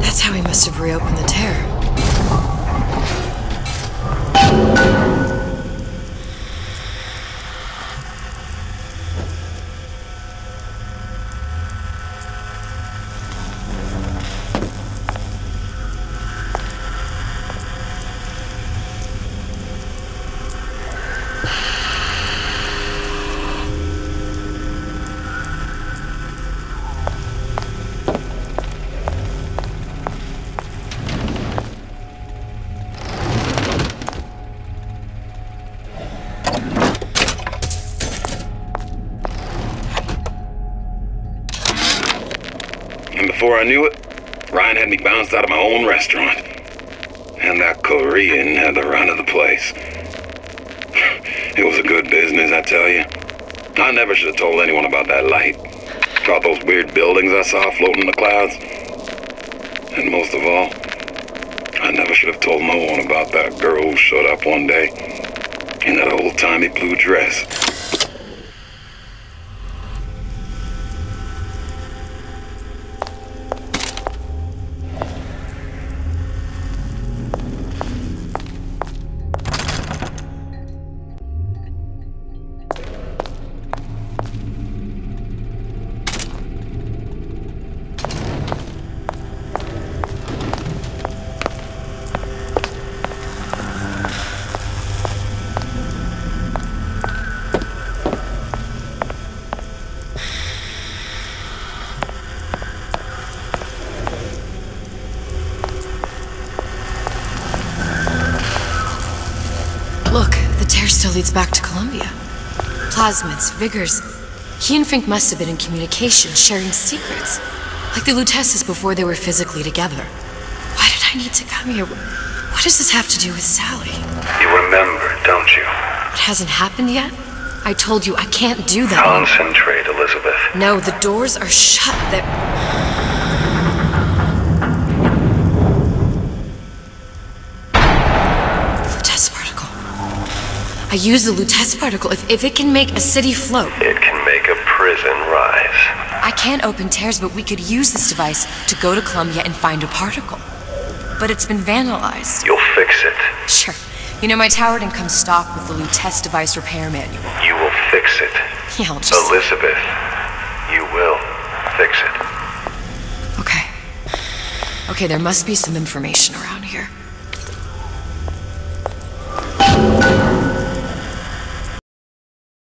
That's how he must have reopened the tear. Before I knew it, Ryan had me bounced out of my own restaurant. And that Korean had the run of the place. It was a good business, I tell you. I never should have told anyone about that light. About those weird buildings I saw floating in the clouds. And most of all, I never should have told no one about that girl who showed up one day in that old-timey blue dress. Leads back to Columbia. Plasmids, vigors. He and Fink must have been in communication, sharing secrets. Like the Luteces before they were physically together. Why did I need to come here? What does this have to do with Sally? You remember, don't you? It hasn't happened yet? I told you I can't do that. Concentrate, Elizabeth. No, the doors are shut. I use the Lutece particle. If it can make a city float... It can make a prison rise. I can't open tears, but we could use this device to go to Columbia and find a particle. But it's been vandalized. You'll fix it. Sure. You know, my tower didn't come stock with the Lutece device repair manual. You will fix it. Yeah, I'll just... Elizabeth, you will fix it. Okay. Okay, there must be some information around here.